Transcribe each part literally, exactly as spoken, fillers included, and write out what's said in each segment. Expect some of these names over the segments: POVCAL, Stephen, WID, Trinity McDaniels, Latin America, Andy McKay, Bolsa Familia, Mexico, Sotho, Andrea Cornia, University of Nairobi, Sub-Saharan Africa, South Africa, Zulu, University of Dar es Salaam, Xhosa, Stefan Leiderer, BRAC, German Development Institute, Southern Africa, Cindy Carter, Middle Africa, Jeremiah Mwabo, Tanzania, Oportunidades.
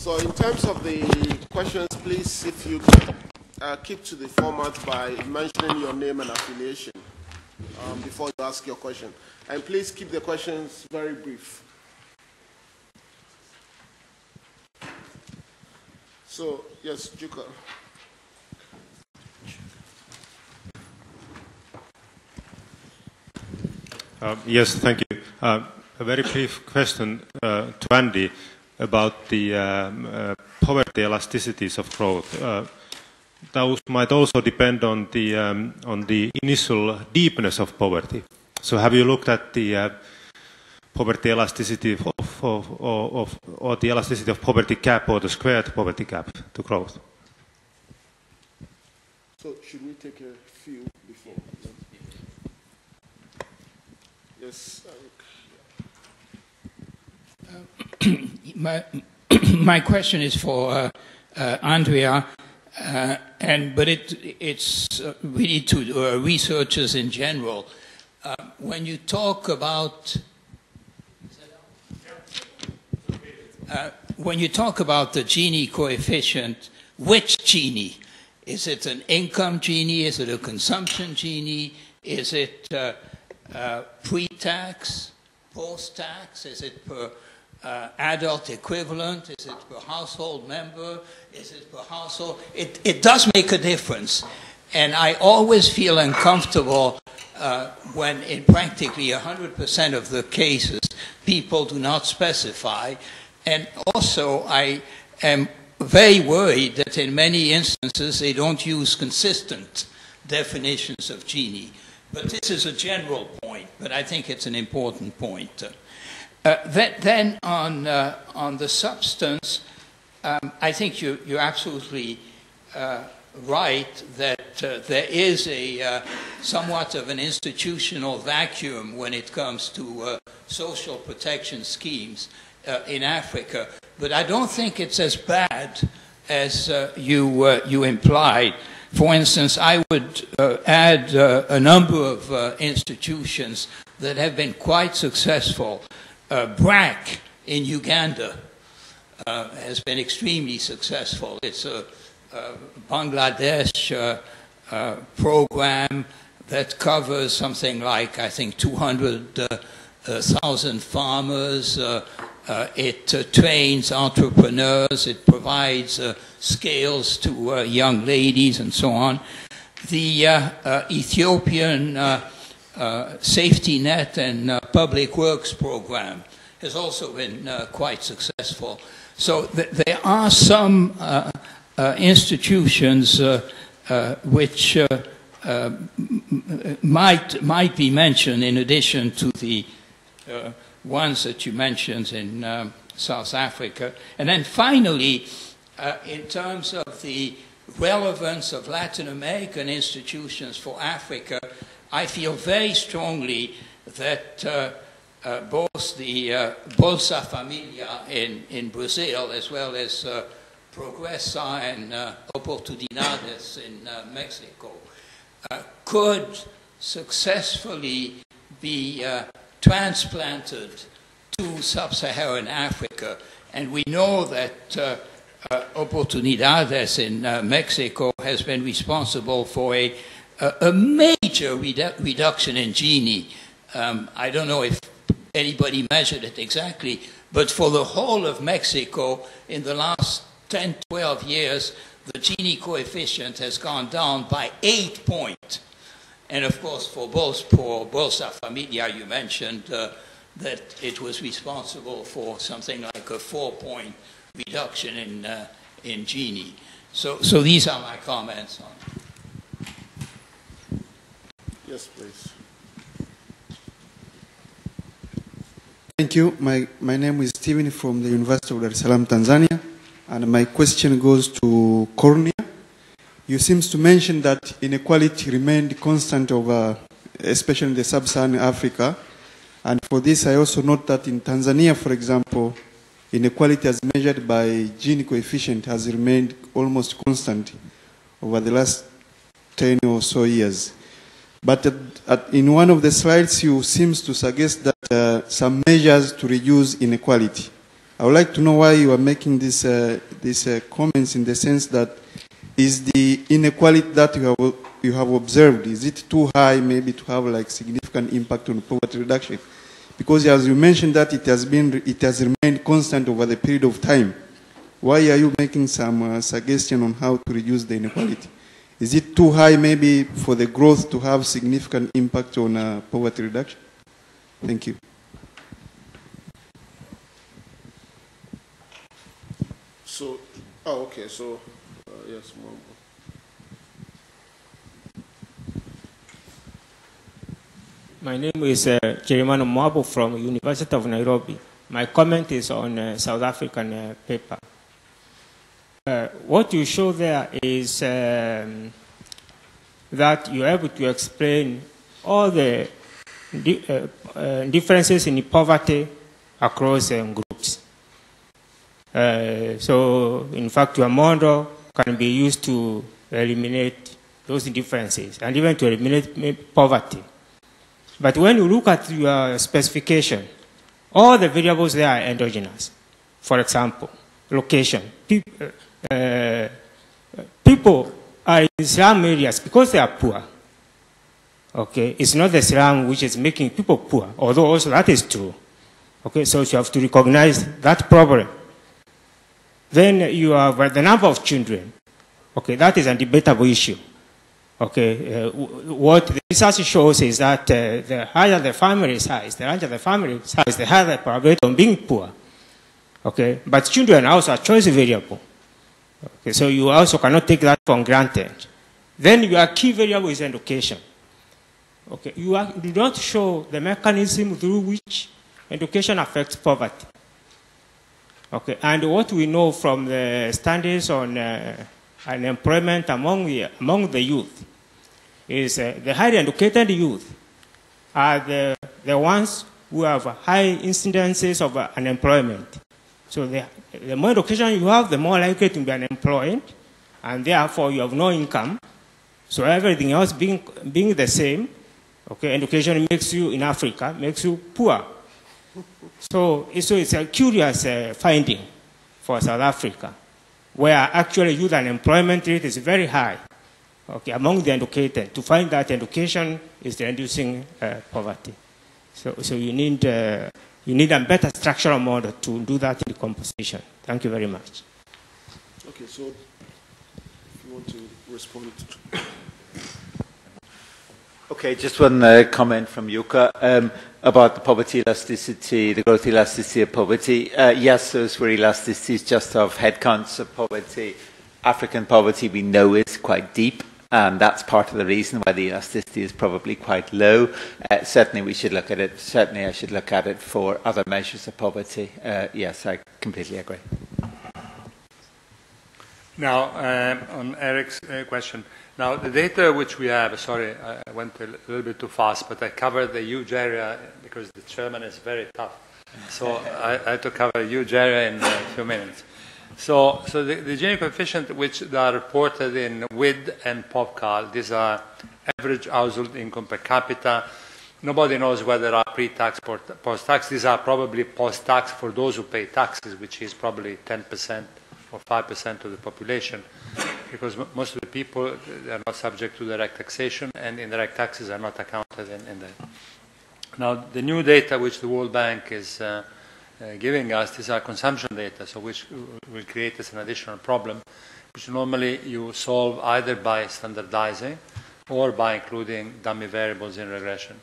So in terms of the questions, please, if you could uh, keep to the format by mentioning your name and affiliation um, before you ask your question. And please keep the questions very brief. So, yes, Jukka. Uh, yes, thank you. Uh, a very brief question uh, to Andy about the um, uh, poverty elasticities of growth. Uh, those might also depend on the, um, on the initial deepness of poverty. So have you looked at the uh, poverty elasticity of, of, of, of, or the elasticity of poverty gap or the squared poverty gap to growth? So should we take a few before? Yes. Uh, my, my question is for uh, uh, Andrea, uh, and but it, it's uh, really to uh, researchers in general. Uh, when you talk about uh, when you talk about the Gini coefficient, which Gini? Is it an income Gini? Is it a consumption Gini? Is it uh, uh, pre-tax, post-tax? Is it per Uh, adult equivalent? Is it per household member? Is it per household? It, it does make a difference. And I always feel uncomfortable uh, when in practically one hundred percent of the cases, people do not specify. And also, I am very worried that in many instances, they don't use consistent definitions of Gini. But this is a general point, but I think it's an important point. Uh, that, then on, uh, on the substance, um, I think you, you're absolutely uh, right that uh, there is a uh, somewhat of an institutional vacuum when it comes to uh, social protection schemes uh, in Africa. But I don't think it's as bad as uh, you, uh, you implied. For instance, I would uh, add uh, a number of uh, institutions that have been quite successful. Uh, BRAC in Uganda uh, has been extremely successful. It's a, a Bangladesh uh, uh, program that covers something like, I think, two hundred thousand uh, uh, farmers. Uh, uh, it uh, trains entrepreneurs. It provides uh, skills to uh, young ladies and so on. The uh, uh, Ethiopian uh, Uh, safety net and uh, public works program has also been uh, quite successful. So th there are some uh, uh, institutions uh, uh, which uh, uh, might, might be mentioned in addition to the uh, ones that you mentioned in um, South Africa. And then finally, uh, in terms of the relevance of Latin American institutions for Africa, I feel very strongly that uh, uh, both the uh, Bolsa Familia in, in Brazil, as well as uh, Progresa and uh, Oportunidades in uh, Mexico, uh, could successfully be uh, transplanted to Sub-Saharan Africa. And we know that uh, uh, Oportunidades in uh, Mexico has been responsible for a a major redu reduction in Gini. Um, I don't know if anybody measured it exactly, but for the whole of Mexico, in the last ten, twelve years, the Gini coefficient has gone down by eight points. And of course, for both for Bolsa Familia, you mentioned uh, that it was responsible for something like a four-point reduction in, uh, in Gini. So, so these are my comments on it. Yes, please. Thank you. My, my name is Stephen from the University of Dar es Salaam, Tanzania. And my question goes to Cornia. You seem to mention that inequality remained constant over, especially in the Sub-Saharan Africa. And for this, I also note that in Tanzania, for example, inequality as measured by Gini coefficient has remained almost constant over the last ten or so years. But at, at, in one of the slides, you seem to suggest that uh, some measures to reduce inequality I would like to know why you are making these uh, these uh, comments, in the sense that is the inequality that you have you have observed, is it too high maybe to have like significant impact on poverty reduction? Because as you mentioned that it has been it has remained constant over the period of time. Why are you making some uh, suggestion on how to reduce the inequality? Is it too high maybe for the growth to have significant impact on uh, poverty reduction? Thank you. So, oh, okay, so, uh, yes, Mom. My name is uh, Jeremiah Mwabo from University of Nairobi. My comment is on uh, South African uh, paper. Uh, what you show there is um, that you're able to explain all the di uh, uh, differences in poverty across um, groups. Uh, so, in fact, your model can be used to eliminate those differences and even to eliminate poverty. But when you look at your specification, all the variables there are endogenous. For example, location. Pe uh, people are in slum areas because they are poor. Okay, it's not the slum which is making people poor, although also that is true. Okay, so you have to recognize that problem. Then you have the number of children. Okay, that is a debatable issue. Okay, uh, what the research shows is that uh, the higher the family size, the larger the family size, the higher the probability of being poor. Okay, but children are also a choice variable. Okay, so you also cannot take that for granted. Then your key variable is education. Okay, you are, do not show the mechanism through which education affects poverty. Okay, and what we know from the studies on uh, unemployment among the, among the youth is uh, the highly educated youth are the, the ones who have high incidences of uh, unemployment. So the, the more education you have, the more likely to be unemployed, and therefore you have no income. So everything else being, being the same, okay, education makes you, in Africa, makes you poor. So, so it's a curious uh, finding for South Africa, where actually youth unemployment rate is very high, okay, among the educated, to find that education is reducing uh, poverty. So, so you need, uh, you need a better structural model to do that decomposition. Thank you very much. Okay, so if you want to respond. Okay, just one uh, comment from Jukka um, about the poverty elasticity, the growth elasticity of poverty. Uh, yes, those were elasticities just of headcounts of poverty. African poverty we know is quite deep, and that's part of the reason why the elasticity is probably quite low. Uh, certainly we should look at it. Certainly I should look at it for other measures of poverty. Uh, yes, I completely agree. Now, um, on Eric's uh, question. Now, the data which we have, sorry, I went a little bit too fast, but I covered the huge area because the German is very tough. So I, I had to cover a huge area in a few minutes. So, so the, the Gini coefficient which are reported in W I D and POVCAL, these are average household income per capita. Nobody knows whether are pre-tax, post-tax. These are probably post-tax for those who pay taxes, which is probably ten percent. Or five percent of the population, because most of the people they are not subject to direct taxation, and indirect taxes are not accounted in, in that. Now, the new data which the World Bank is uh, uh, giving us, these are consumption data, so which will create us an additional problem, which normally you solve either by standardizing or by including dummy variables in regression.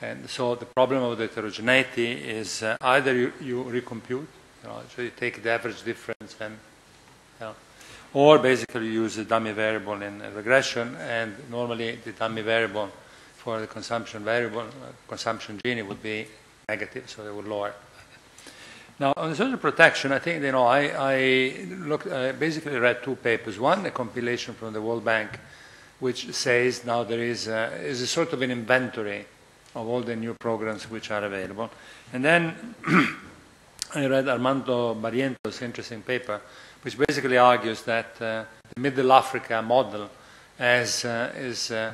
And so the problem of the heterogeneity is uh, either you, you recompute, you know, so you take the average difference, and, you know, or basically you use a dummy variable in regression. And normally, the dummy variable for the consumption variable, uh, consumption Gini, would be negative, so they would lower. Now, on social protection, I think you know I, I looked uh, basically read two papers. One, a compilation from the World Bank, which says now there is a, is a sort of an inventory of all the new programs which are available, and then. I read Armando Barrientos' interesting paper, which basically argues that uh, the Middle Africa model has, uh, is uh,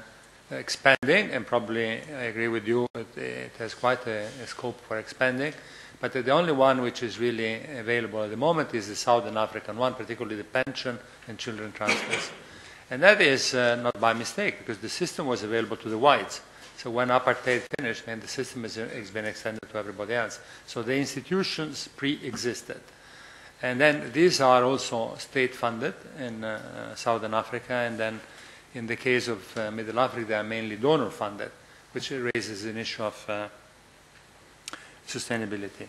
expanding, and probably I agree with you, it, it has quite a, a scope for expanding. But the only one which is really available at the moment is the Southern African one, particularly the pension and children transfers. And that is uh, not by mistake, because the system was available to the whites. So when apartheid finished, then the system has been extended to everybody else. So the institutions pre-existed. And then these are also state-funded in uh, Southern Africa, and then in the case of uh, Middle Africa, they are mainly donor-funded, which raises an issue of uh, sustainability.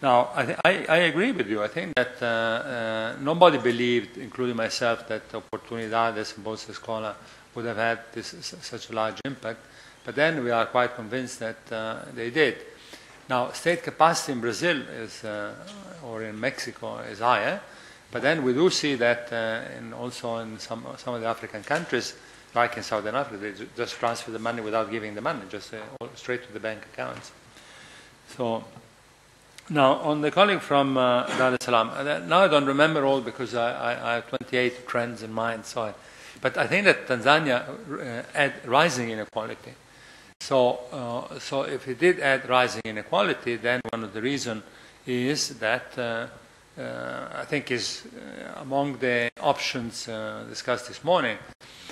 Now, I, I, I agree with you. I think that uh, uh, nobody believed, including myself, that Oportunidades and Bolsa Escola would have had this, such a large impact. But then we are quite convinced that uh, they did. Now, state capacity in Brazil is, uh, or in Mexico is higher, but then we do see that uh, in also in some, some of the African countries, like in Southern Africa, they just transfer the money without giving the money, just uh, straight to the bank accounts. So, now on the colleague from uh, Dar es Salaam, now I don't remember all because I, I, I have twenty-eight trends in mind, so I, but I think that Tanzania uh, had rising inequality. So, uh, so if it did add rising inequality, then one of the reasons is that uh, uh, I think is uh, among the options uh, discussed this morning.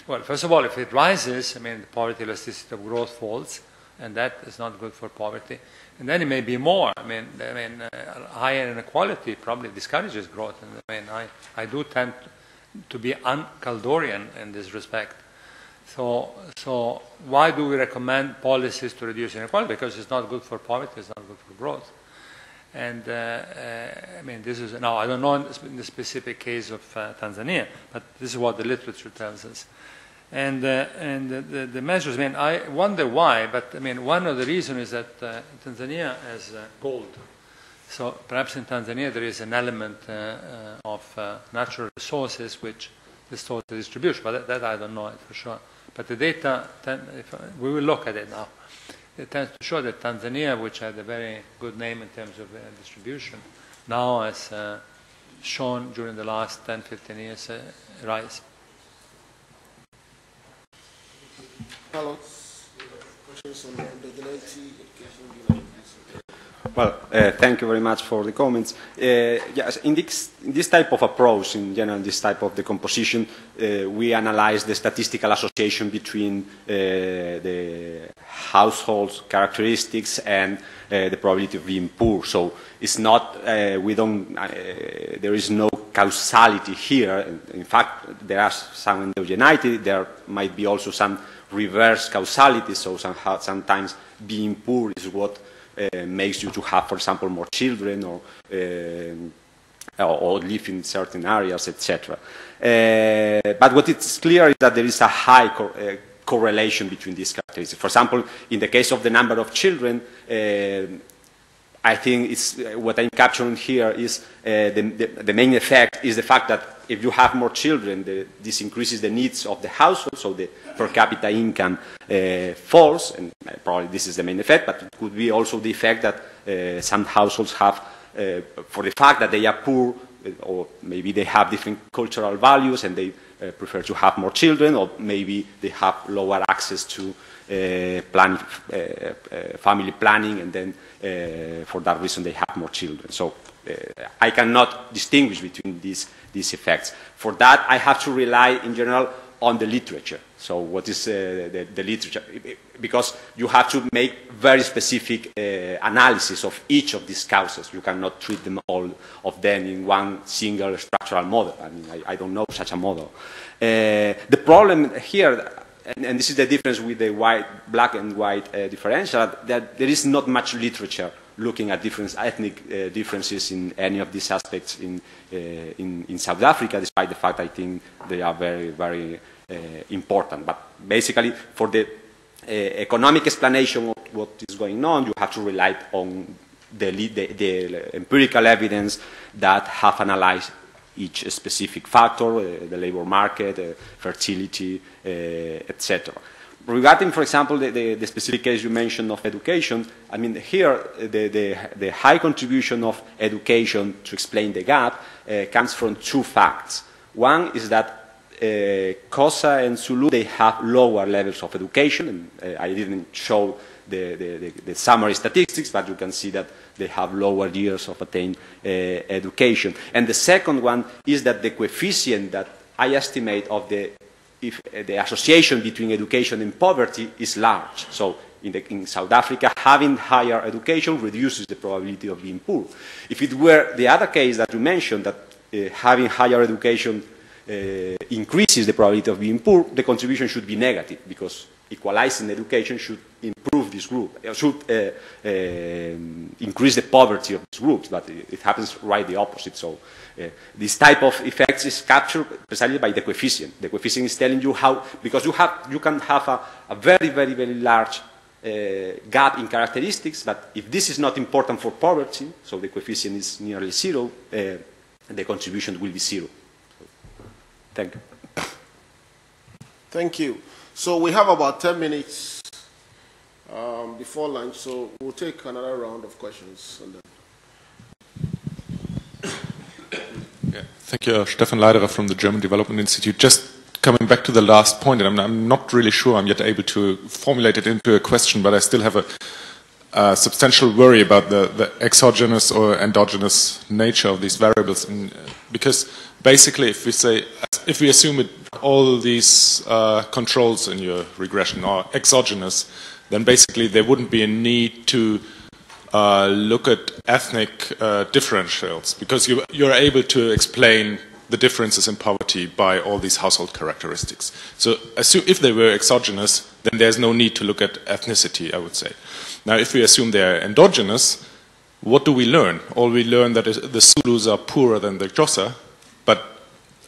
Well, first of all, if it rises, I mean, the poverty elasticity of growth falls, and that is not good for poverty. And then it may be more. I mean, I mean, uh, higher inequality probably discourages growth. And I mean, I, I do tend to be un-Caldorian in this respect. So, so why do we recommend policies to reduce inequality? Because it's not good for poverty, it's not good for growth. And uh, uh, I mean, this is, now I don't know in the specific case of uh, Tanzania, but this is what the literature tells us. And, uh, and the, the, the measures, I mean, I wonder why, but I mean, one of the reasons is that uh, Tanzania has uh, gold. So perhaps in Tanzania there is an element uh, uh, of uh, natural resources which distort the distribution, but that, that I don't know it for sure. But the data, if I, we will look at it now. It tends to show that Tanzania, which had a very good name in terms of uh, distribution, now has uh, shown during the last ten, fifteen years uh, a rise. Carlos, questions on indigeneity, education. Well, uh, thank you very much for the comments. Uh, yes, in this, in this type of approach, in general, this type of decomposition, uh, we analyze the statistical association between uh, the household's characteristics and uh, the probability of being poor. So it's not, uh, we don't, uh, there is no causality here. In fact, there are some endogeneity, there might be also some reverse causality, so somehow, sometimes being poor is what Uh, makes you to have, for example, more children or, uh, or, or live in certain areas, et cetera. Uh, but what it's clear is that there is a high co uh, correlation between these characteristics. For example, in the case of the number of children, uh, I think it's, uh, what I'm capturing here is uh, the, the, the main effect is the fact that if you have more children, the, this increases the needs of the household, so the per capita income uh, falls, and probably this is the main effect, but it could be also the effect that uh, some households have, uh, for the fact that they are poor, or maybe they have different cultural values and they uh, prefer to have more children, or maybe they have lower access to uh, plan, uh, uh, family planning, and then uh, for that reason they have more children. So uh, I cannot distinguish between these these effects. For that, I have to rely, in general, on the literature. So what is uh, the, the literature? Because you have to make very specific uh, analysis of each of these causes. You cannot treat them all of them in one single structural model. I mean, I, I don't know such a model. Uh, the problem here, and, and this is the difference with the white, black and white uh, differential, that there is not much literature looking at different ethnic uh, differences in any of these aspects in, uh, in, in South Africa, despite the fact I think they are very, very uh, important. But basically, for the uh, economic explanation of what is going on, you have to rely on the, the, the empirical evidence that have analyzed each specific factor, uh, the labor market, uh, fertility, uh, et cetera. Regarding, for example, the, the, the specific case you mentioned of education, I mean, here the, the, the high contribution of education to explain the gap uh, comes from two facts. One is that uh, Xhosa and Zulu, they have lower levels of education. And uh, I didn't show the, the, the, the summary statistics, but you can see that they have lower years of attained uh, education. And the second one is that the coefficient that I estimate of the, if, uh, the association between education and poverty is large. So in, the, in South Africa, having higher education reduces the probability of being poor. If it were the other case that you mentioned, that uh, having higher education uh, increases the probability of being poor, the contribution should be negative, because equalizing education should improve this group, it should uh, uh, increase the poverty of these groups, but it happens right the opposite. So uh, this type of effects is captured precisely by the coefficient. The coefficient is telling you how, because you, have, you can have a, a very, very, very large uh, gap in characteristics, but if this is not important for poverty, so the coefficient is nearly zero, uh, the contribution will be zero. Thank you. Thank you. So we have about ten minutes um, before lunch, so we'll take another round of questions. And then. Yeah, thank you, uh, Stefan Leiderer from the German Development Institute. Just coming back to the last point, and I'm, I'm not really sure I'm yet able to formulate it into a question, but I still have a, a substantial worry about the, the exogenous or endogenous nature of these variables, and, uh, because basically if we say, if we assume it, all these uh, controls in your regression are exogenous, then basically there wouldn't be a need to uh, look at ethnic uh, differentials, because you, you're able to explain the differences in poverty by all these household characteristics. So assume if they were exogenous, then there's no need to look at ethnicity, I would say. Now if we assume they're endogenous, what do we learn? All we learn that the Zulus are poorer than the Xhosa, but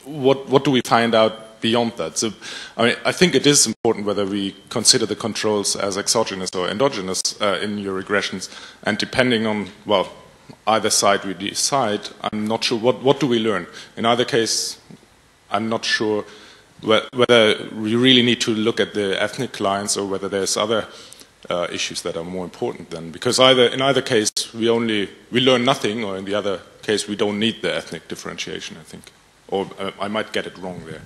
what, what do we find out beyond that? So I, mean, I think it is important whether we consider the controls as exogenous or endogenous uh, in your regressions, and depending on, well, either side we decide, I'm not sure, what, what do we learn? In either case, I'm not sure whether we really need to look at the ethnic lines or whether there's other uh, issues that are more important then, because either, in either case we only, we learn nothing, or in the other case we don't need the ethnic differentiation, I think. Or uh, I might get it wrong there.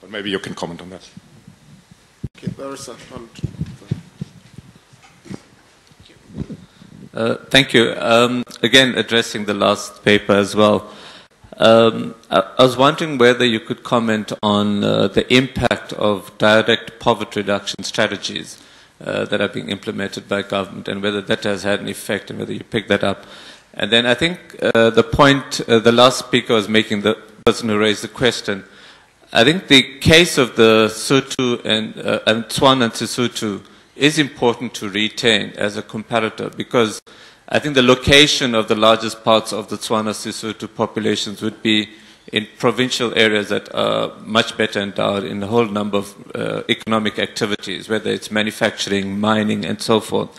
But maybe you can comment on that. Okay, there is a hand. Uh, thank you. Um, again, addressing the last paper as well. Um, I, I was wondering whether you could comment on uh, the impact of direct poverty reduction strategies uh, that are being implemented by government, and whether that has had an effect and whether you picked that up. And then I think uh, the point uh, the last speaker was making, the person who raised the question, I think the case of the Sotho and, uh, and Tswana and Sesotho is important to retain as a comparator, because I think the location of the largest parts of the Tswana Sesotho populations would be in provincial areas that are much better endowed in a whole number of uh, economic activities, whether it's manufacturing, mining and so forth,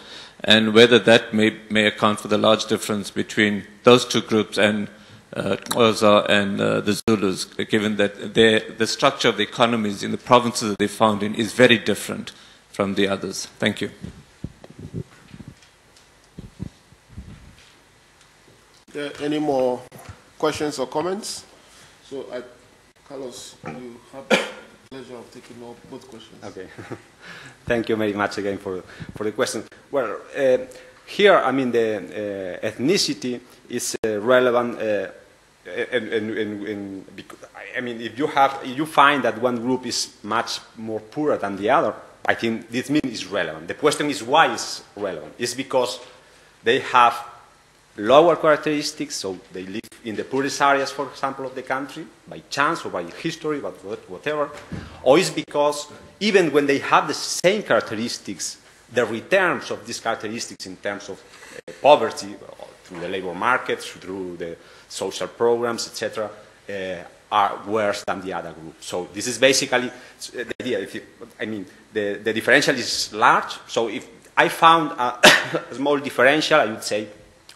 and whether that may, may account for the large difference between those two groups and Uh, Xhosa and uh, the Zulus, given that the structure of the economies in the provinces that they found in is very different from the others. Thank you. Yeah, any more questions or comments? So, I, Carlos, you have the pleasure of taking all, both questions. Okay. Thank you very much again for, for the question. Well, uh, here, I mean, the uh, ethnicity is uh, relevant. Uh, And, and, and, and because, I mean, if you have, if you find that one group is much more poorer than the other, I think this means it's relevant. The question is why it's relevant. It's because they have lower characteristics, so they live in the poorest areas, for example, of the country, by chance or by history, but whatever. Or it's because even when they have the same characteristics, the returns of these characteristics in terms of uh, poverty, through the labor markets, through the social programs, et cetera, uh, are worse than the other group. So this is basically the idea. If you, I mean, the, the differential is large. So if I found a, a small differential, I would say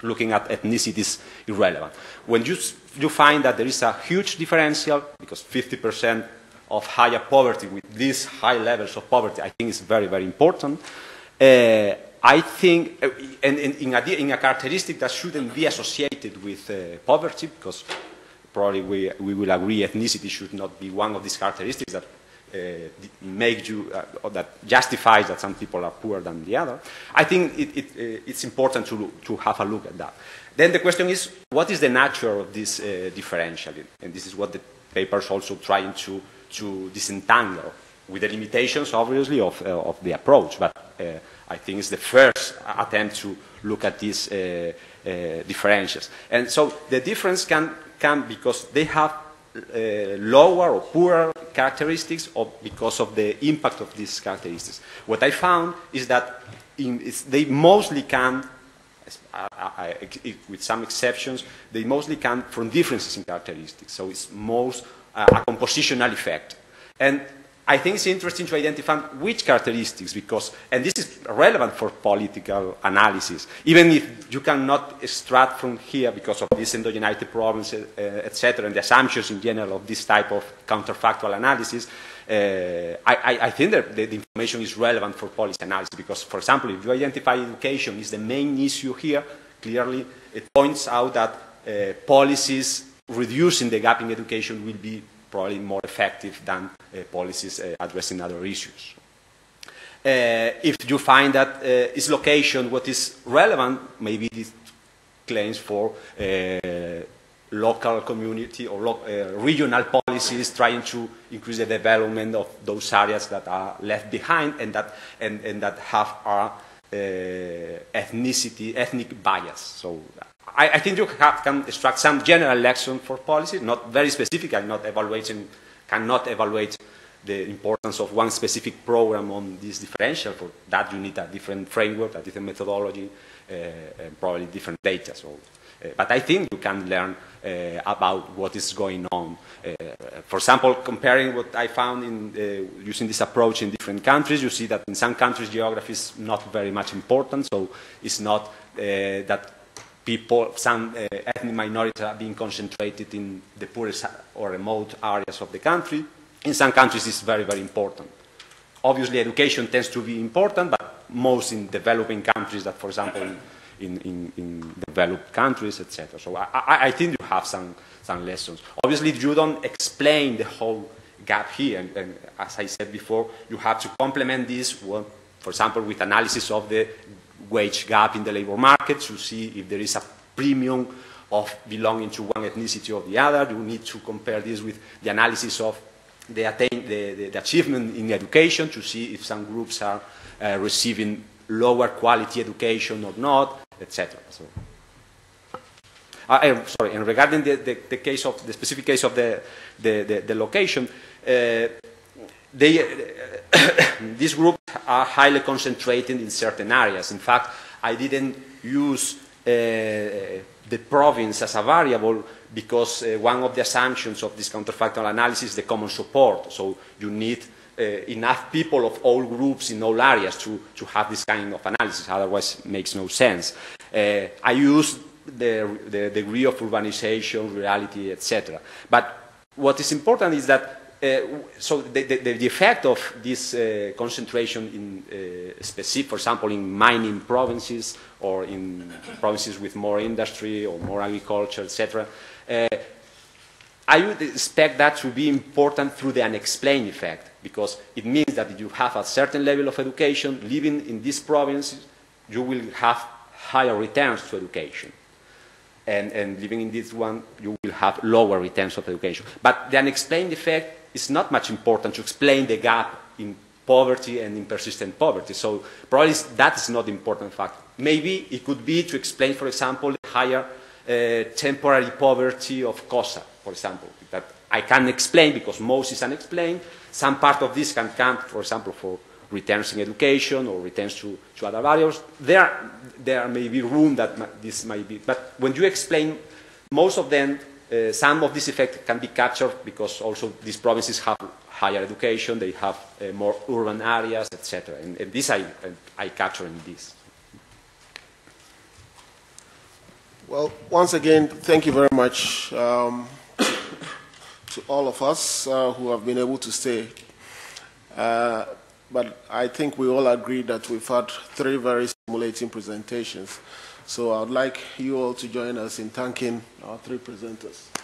looking at ethnicity is irrelevant. When you, you find that there is a huge differential, because fifty percent of higher poverty with these high levels of poverty, I think is very, very important. Uh, I think, uh, and, and in, a, in a characteristic that shouldn't be associated with uh, poverty, because probably we, we will agree ethnicity should not be one of these characteristics that Uh, make you, uh, or that justifies that some people are poorer than the other. I think it, it, uh, it's important to, to have a look at that. Then the question is, what is the nature of this uh, differential? And this is what the paper is also trying to, to disentangle, with the limitations, obviously, of, uh, of the approach. But uh, I think it's the first attempt to look at these uh, uh, differentials. And so the difference can come because they have Uh, lower or poorer characteristics, or because of the impact of these characteristics. What I found is that in, it's, they mostly come, uh, I, I, with some exceptions, they mostly come from differences in characteristics. So it's most uh, a compositional effect. And I think it's interesting to identify which characteristics, because, and this is relevant for political analysis, even if you cannot extract from here because of these endogeneity problems, uh, et cetera, and the assumptions in general of this type of counterfactual analysis, uh, I, I, I think that the information is relevant for policy analysis because, for example, if you identify education is the main issue here, clearly it points out that uh, policies reducing the gap in education will be probably more effective than uh, policies uh, addressing other issues. Uh, if you find that uh, its location, what is relevant, maybe these claims for uh, local community or lo uh, regional policies trying to increase the development of those areas that are left behind and that, and, and that have our uh, ethnicity, ethnic bias. So, I, I think you have, can extract some general lesson for policy, not very specific, and not evaluating, cannot evaluate the importance of one specific program on this differential. For that, you need a different framework, a different methodology, uh, and probably different data. So, uh, but I think you can learn uh, about what is going on. Uh, for example, comparing what I found in uh, using this approach in different countries, you see that in some countries geography is not very much important, so it's not uh, that people, some uh, ethnic minorities are being concentrated in the poorest or remote areas of the country. In some countries, it's very, very important. Obviously, education tends to be important, but most in developing countries that, for example, in, in, in developed countries, et cetera. So I, I, I think you have some, some lessons. Obviously, you don't explain the whole gap here. And, and as I said before, you have to complement this, well, for example, with analysis of the wage gap in the labor market to see if there is a premium of belonging to one ethnicity or the other. You need to compare this with the analysis of the, attain, the, the, the achievement in education to see if some groups are uh, receiving lower quality education or not, et cetera. So, I, I'm sorry, and regarding the, the, the case of the specific case of the, the, the, the location, uh, They, uh, these groups are highly concentrated in certain areas. In fact, I didn't use uh, the province as a variable because uh, one of the assumptions of this counterfactual analysis is the common support. So you need uh, enough people of all groups in all areas to, to have this kind of analysis. Otherwise, it makes no sense. Uh, I used the, the degree of urbanization, reality, et cetera. But what is important is that Uh, so the, the, the effect of this uh, concentration in uh, specific, for example, in mining provinces or in provinces with more industry or more agriculture, et cetera, uh, I would expect that to be important through the unexplained effect, because it means that you have a certain level of education, living in these provinces, you will have higher returns to education. And, and living in this one, you will have lower returns of education. But the unexplained effect, it's not much important to explain the gap in poverty and in persistent poverty. So probably that's not an important factor. Maybe it could be to explain, for example, the higher uh, temporary poverty of Xhosa, for example, that I can explain because most is unexplained. Some part of this can come, for example, for returns in education or returns to, to other variables. There, there may be room that this might be. But when you explain most of them, Uh, some of this effect can be captured because also these provinces have higher education, they have uh, more urban areas, et cetera. And, and this I, I capture in this. Well, once again, thank you very much um, to all of us uh, who have been able to stay. Uh, but I think we all agree that we've had three very stimulating presentations. So I would like you all to join us in thanking our three presenters.